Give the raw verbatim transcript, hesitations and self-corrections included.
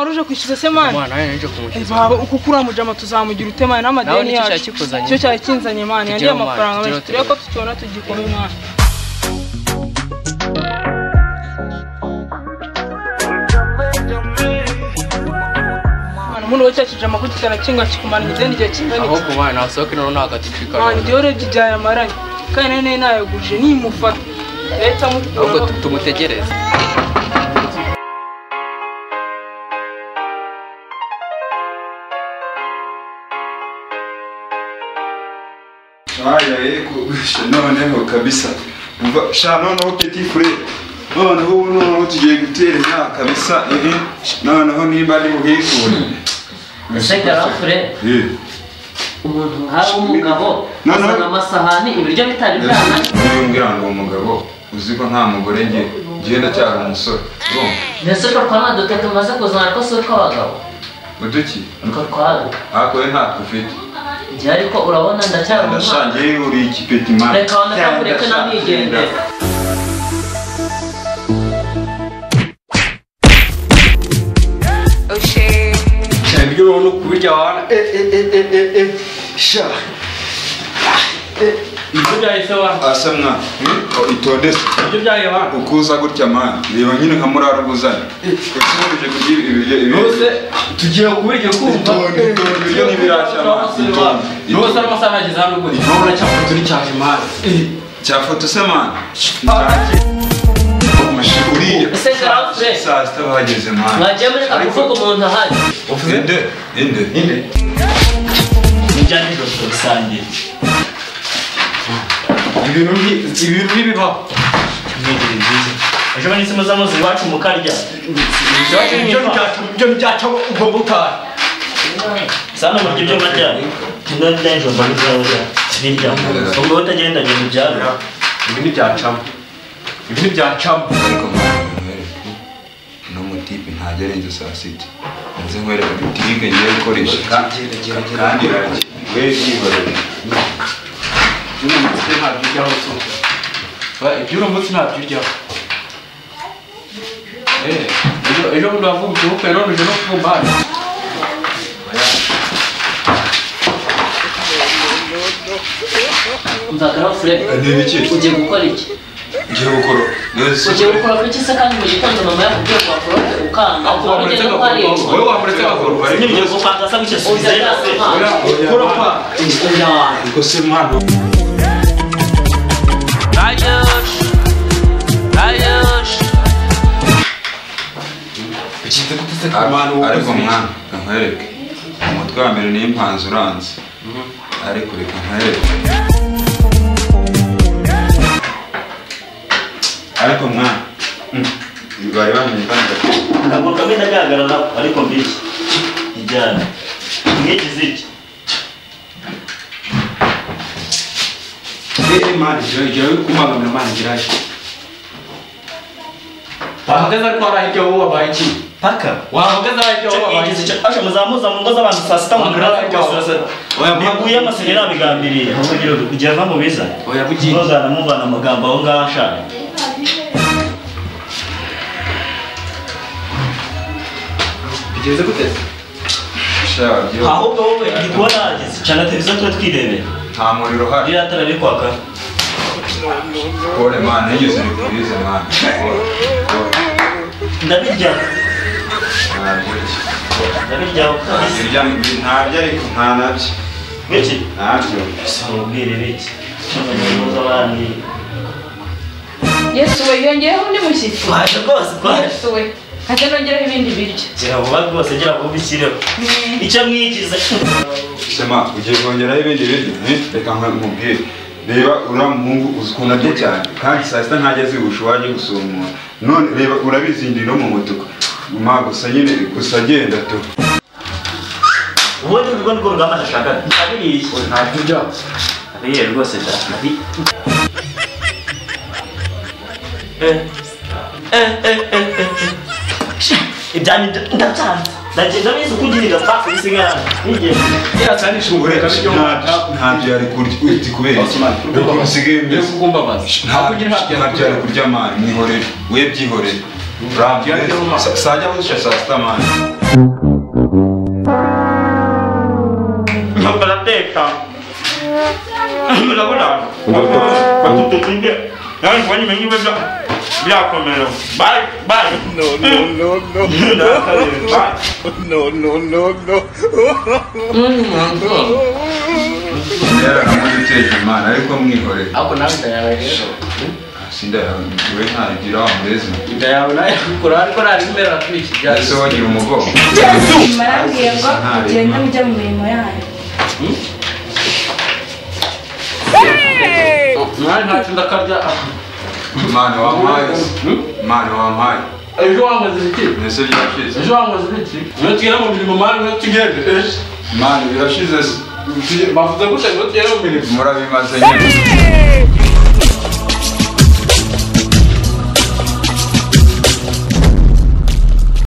waruje kwishyuza se mwana mwana yaje kumushyuza baba ukukuramuje ama tuzamugira utema n'amadeni yacu cyo cyakinzanye mwana yandi amafaranga bashyiriye ko tucyona tugikome mwana muno cyacu jama kutikana kinga kikumanije n'ije kingana aho ko mwana asohoke no nakatishika mwana ndiyo reje jaya maranye kana nene nayo guje nimufata leta muko tumutegereza Haya yeko shanone ho kabisa umva shanone ho petit frère none ho none tugiye gutera nta kabisa eh none ho nimba ndi muhikure Mseka rafure eh umuntu hari umugabo na masahani ibiryo bitari byana ngira ngo umugabo uziko nta mugore nge genda cyara umusore nese ko kana duteka maze kuzana ko soko abagabo uduki nkakwara akore nta kufite Jari ko urabona ndacyari umwana ndashangiye uri ikipeti mama Reka ndakureka namigendera Oshe Cyangiye uno kubijya wana eh eh eh eh eh sha Eh ibyo yise wa asamwa hmm itondese ibyo byaye wa ukuza gutya mana niba nyine nkamurara ubuzanye ikintu kugira ibyo ibose tugiye kubirye kumva ibyo nibirashya mana yose amasaha ageze hano guri nabona cyafoto ni cyaje mana cyafoto se mana Mashuri ese garafre saa sita bageze mana najemere kavuga umuntu ahari uvuze inde inde inde njyane doso sangiye Ibi n'ubi ibi n'ubi ba. Aje bani sema zamazo iwacu mukarya. Ibi n'ubi cyacu byo byacu ugobuka. Sana mu byo byacu. Tino ndenjo bani zamazo. Sinja. Ubwo tagenda genda byaro. Ibi n'ibyacu. Ibi n'ibyacu. No mutipe ntagerenze saa sita. Nze ngwere butike ngiye gukoresha kandi kandi ranje. Weji bare. Uno mutse ntabijya hose. Ba ibyuro mutse ntabijya. Eh, ejo ejo ndavuga cyo pero ejo no kumbana. Ndakara frere. Uje gukora iki? Ngiye gukora. Uje gukora kuki se kandi mu gitondo mama yavuye kwa profe ukanga. Wowe wamuretse akakora. Ngiye gufata sa gushyize nase. Gukora pa. Ngo se mwana. Ayush Ayush Bichite kutse kamana ariko mwana nkareke umutwe wa mbere ni impanzo uranze ariko reka nkareke ariko mwana ngari bamenye kandi ntabwo kamena gagarara ariko mbishi ijyana ngiye Ele manda, já eu com uma minha mãe dirá. Para que dar para aí que eu vou vai ti. Paca. Uau, que dar aí que eu vou vai ti. Acho mas amo, amo goza mas só está um grau que eu sou. Oya, buya masegera bigambiriye. Kugira ngo kujava mu biza. Oya buji. Goza na muvana mugamba ho ngasha. Bigeze guteza. Sha, yo. Aho dowe igora cyane televiziyo twirebe. Nta muriro hari iratara bikwaka Pole man yigeze kubiza man Ndabijya Ndabijya Ndabijya ntabyo ariko nta nabyo Biki ntabyo Sibwire biki N'abantu abandi Yesu we yongeyeho ni mushyitsi Waje rwose Yesu we Kaje nongeraho ibindi biryo Gira vuba rwose gira vuba ubikireho Icyo mwigiza Sema ugiye kongeraho ibindi bintu reka nk'umubwire reba uramuhungu uzikunda byo cyane kandi saa sita ntageze ubushoboraje gusoma none reba urabizindira no mu mutuku ma gusa nyine gusa agenda to Wowe ubwo ngo ngama nashaka abiri ntabyo ujya ariye rwose da eh eh eh eh ibyanyu ndatanze Ndagenda bizo kugirira safi isingana nige yatsanisha ubureka cyo ntabyo yari kurya uti kubera ntabwo usigaye mbese ugomba bazi ntabwo ntabyo yari kurya mari nihorera we byihorera Rabbi Sajam Shasastama. Non, per la tecca. Non, lavorare. Ma tutto finché. Non, quando mi vengono via come lo. Vai, vai. No, no, no, no. No, no, no, no. Era una meditazione, ma non è come Nicole. Ah, con altri era vero. Sinda wena gira amezi nda wena kurari kurari mera twichija so ni umugo Yesu marangi yango yenda mujya mu mirimo yayo mwana ntacu ndakarya mwana wa mayo mwana wa mayo ejo amaze iki nese byashize ejo amaze iki notira mu mirimo mwana notugebe mwana birashize mafuta gusa notira mu mirimo murabimaze nyine